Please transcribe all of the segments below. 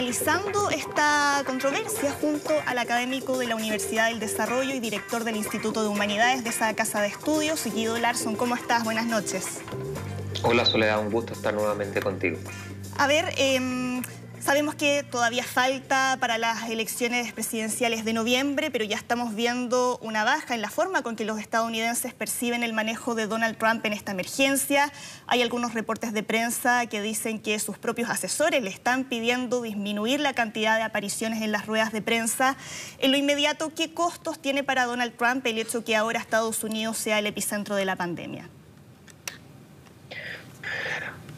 analizando esta controversia junto al académico de la Universidad del Desarrollo y director del Instituto de Humanidades de esa casa de estudios, Guido Larson. ¿Cómo estás? Buenas noches. Hola Soledad, un gusto estar nuevamente contigo. A ver, sabemos que todavía falta para las elecciones presidenciales de noviembre, pero ya estamos viendo una baja en la forma con que los estadounidenses perciben el manejo de Donald Trump en esta emergencia. Hay algunos reportes de prensa que dicen que sus propios asesores le están pidiendo disminuir la cantidad de apariciones en las ruedas de prensa. En lo inmediato, ¿qué costos tiene para Donald Trump el hecho que ahora Estados Unidos sea el epicentro de la pandemia?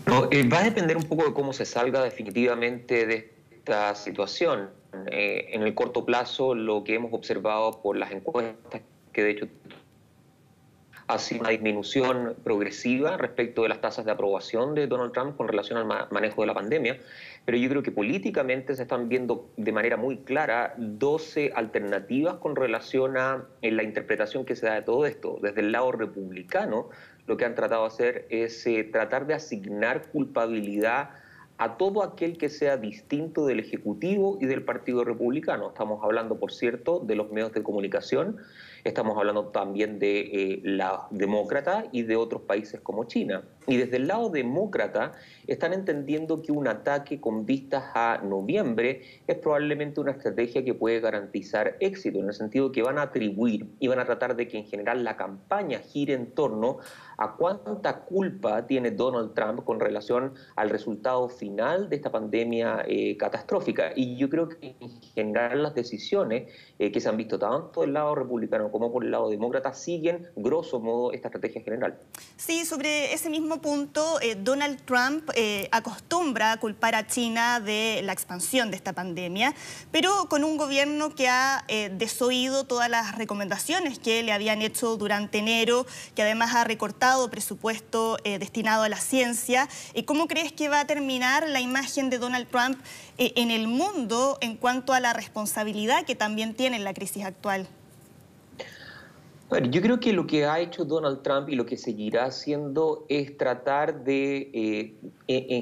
No, va a depender un poco de cómo se salga definitivamente de esta situación. En el corto plazo, lo que hemos observado por las encuestas, que de hecho ha sido una disminución progresiva respecto de las tasas de aprobación de Donald Trump con relación al manejo de la pandemia, pero yo creo que políticamente se están viendo de manera muy clara 12 alternativas con relación a la interpretación que se da de todo esto. Desde el lado republicano, lo que han tratado de hacer es tratar de asignar culpabilidad a todo aquel que sea distinto del Ejecutivo y del Partido Republicano. Estamos hablando, por cierto, de los medios de comunicación, estamos hablando también de la demócrata y de otros países como China. Y desde el lado demócrata están entendiendo que un ataque con vistas a noviembre es probablemente una estrategia que puede garantizar éxito, en el sentido que van a atribuir y van a tratar de que en general la campaña gire en torno a cuánta culpa tiene Donald Trump con relación al resultado final de esta pandemia catastrófica. Y yo creo que en general las decisiones que se han visto tanto del lado republicano como por el lado demócrata siguen grosso modo esta estrategia general. Sí, sobre ese mismo punto, Donald Trump acostumbra a culpar a China de la expansión de esta pandemia, pero con un gobierno que ha desoído todas las recomendaciones que le habían hecho durante enero, que además ha recortado presupuesto destinado a la ciencia. ¿Cómo crees que va a terminar la imagen de Donald Trump en el mundo en cuanto a la responsabilidad que también tiene en la crisis actual? Yo creo que lo que ha hecho Donald Trump y lo que seguirá haciendo es tratar de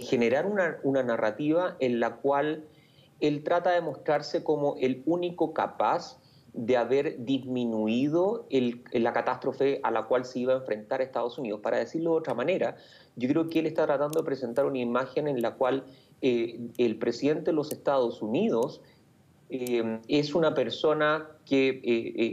generar una narrativa en la cual él trata de mostrarse como el único capaz de haber disminuido la catástrofe a la cual se iba a enfrentar Estados Unidos. Para decirlo de otra manera, yo creo que él está tratando de presentar una imagen en la cual el presidente de los Estados Unidos es una persona que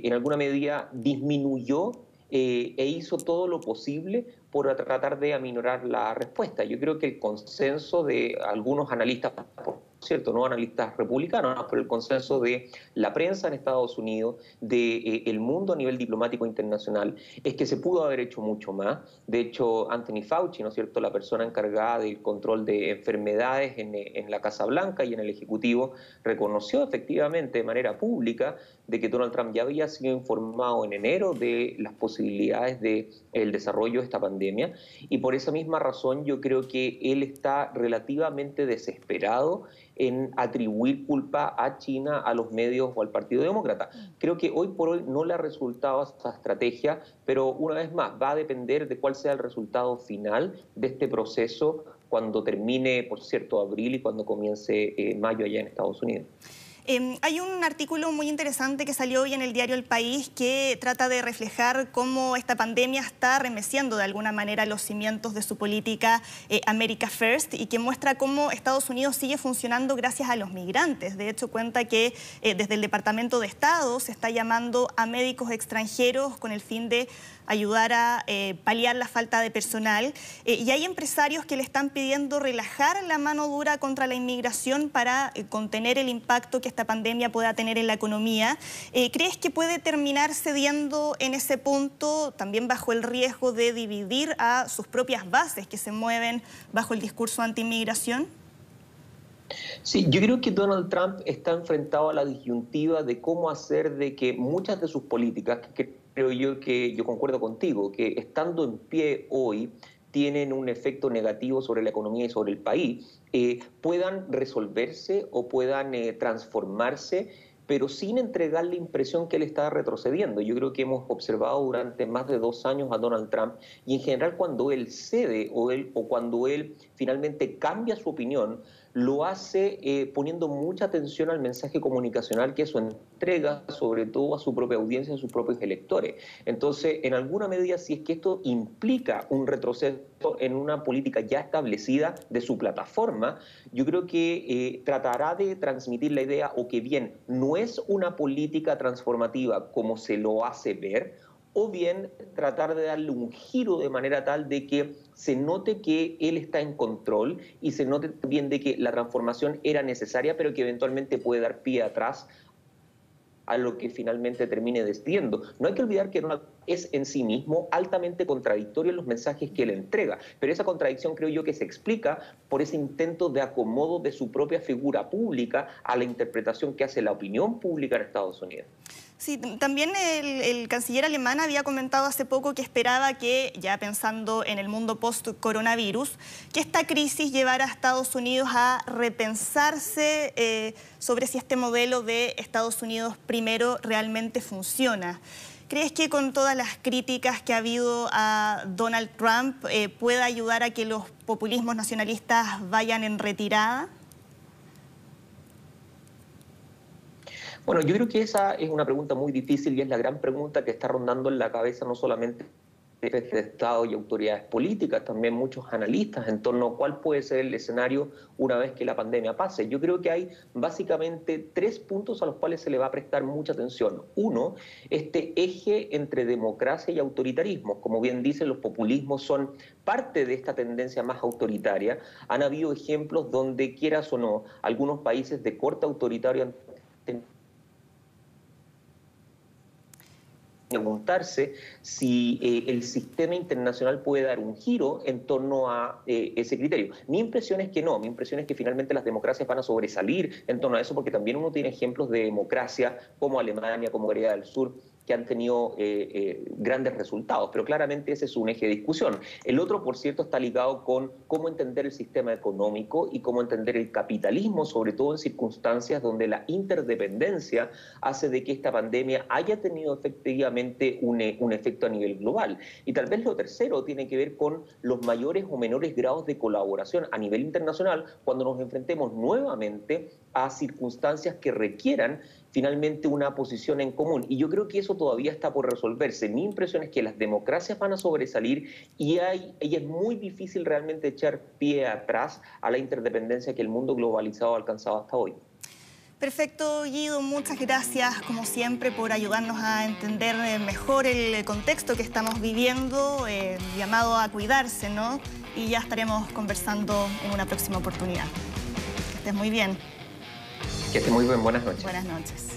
en alguna medida disminuyó e hizo todo lo posible por tratar de aminorar la respuesta. Yo creo que el consenso de algunos analistas, por cierto, no analistas republicanos, pero el consenso de la prensa en Estados Unidos, del mundo a nivel diplomático internacional, es que se pudo haber hecho mucho más. De hecho, Anthony Fauci, ¿no es cierto?, la persona encargada del control de enfermedades en la Casa Blanca y en el Ejecutivo, reconoció efectivamente de manera pública de que Donald Trump ya había sido informado en enero de las posibilidades del desarrollo de esta pandemia, y por esa misma razón yo creo que él está relativamente desesperado en atribuir culpa a China, a los medios o al Partido Demócrata. Creo que hoy por hoy no le ha resultado esta estrategia, pero una vez más va a depender de cuál sea el resultado final de este proceso cuando termine, por cierto, abril y cuando comience mayo allá en Estados Unidos. Hay un artículo muy interesante que salió hoy en el diario El País que trata de reflejar cómo esta pandemia está arremeciendo de alguna manera los cimientos de su política America First, y que muestra cómo Estados Unidos sigue funcionando gracias a los migrantes. De hecho, cuenta que desde el Departamento de Estado se está llamando a médicos extranjeros con el fin de ayudar a paliar la falta de personal. Y hay empresarios que le están pidiendo relajar la mano dura contra la inmigración para contener el impacto que esta pandemia pueda tener en la economía. ¿Crees que puede terminar cediendo en ese punto, también bajo el riesgo de dividir a sus propias bases que se mueven bajo el discurso anti-inmigración? Sí, yo creo que Donald Trump está enfrentado a la disyuntiva de cómo hacer de que muchas de sus políticas, que creo yo que yo concuerdo contigo, que estando en pie hoy tienen un efecto negativo sobre la economía y sobre el país, puedan resolverse o puedan transformarse pero sin entregar la impresión que él está retrocediendo. Yo creo que hemos observado durante más de 2 años a Donald Trump, y en general cuando él cede o cuando él finalmente cambia su opinión, lo hace poniendo mucha atención al mensaje comunicacional que eso entrega, sobre todo a su propia audiencia, a sus propios electores. Entonces, en alguna medida, si es que esto implica un retroceso en una política ya establecida de su plataforma, yo creo que tratará de transmitir la idea o que bien no es una política transformativa como se lo hace ver, o bien tratar de darle un giro de manera tal de que se note que él está en control y se note también de que la transformación era necesaria, pero que eventualmente puede dar pie atrás a lo que finalmente termine decidiendo. No hay que olvidar que Donald es en sí mismo altamente contradictorio en los mensajes que él entrega, pero esa contradicción creo yo que se explica por ese intento de acomodo de su propia figura pública a la interpretación que hace la opinión pública en Estados Unidos. Sí, también el canciller alemán había comentado hace poco que esperaba que, ya pensando en el mundo post-coronavirus, que esta crisis llevara a Estados Unidos a repensarse sobre si este modelo de Estados Unidos primero realmente funciona. ¿Crees que con todas las críticas que ha habido a Donald Trump pueda ayudar a que los populismos nacionalistas vayan en retirada? Bueno, yo creo que esa es una pregunta muy difícil y es la gran pregunta que está rondando en la cabeza no solamente de jefes de Estado y autoridades políticas, también muchos analistas en torno a cuál puede ser el escenario una vez que la pandemia pase. Yo creo que hay básicamente 3 puntos a los cuales se le va a prestar mucha atención. Uno, este eje entre democracia y autoritarismo. Como bien dicen, los populismos son parte de esta tendencia más autoritaria. Han habido ejemplos donde, quieras o no, algunos países de corte autoritario han tenido preguntarse si el sistema internacional puede dar un giro en torno a ese criterio. Mi impresión es que no, mi impresión es que finalmente las democracias van a sobresalir en torno a eso, porque también uno tiene ejemplos de democracia como Alemania, como Corea del Sur, que han tenido grandes resultados, pero claramente ese es un eje de discusión. El otro, por cierto, está ligado con cómo entender el sistema económico y cómo entender el capitalismo, sobre todo en circunstancias donde la interdependencia hace de que esta pandemia haya tenido efectivamente un efecto a nivel global. Y tal vez lo tercero tiene que ver con los mayores o menores grados de colaboración a nivel internacional cuando nos enfrentemos nuevamente a circunstancias que requieran finalmente una posición en común. Y yo creo que eso todavía está por resolverse. Mi impresión es que las democracias van a sobresalir y es muy difícil realmente echar pie atrás a la interdependencia que el mundo globalizado ha alcanzado hasta hoy. Perfecto, Guido. Muchas gracias, como siempre, por ayudarnos a entender mejor el contexto que estamos viviendo, llamado a cuidarse, ¿no? Y ya estaremos conversando en una próxima oportunidad. Que estés muy bien. Que estés muy bien. Buenas noches. Buenas noches.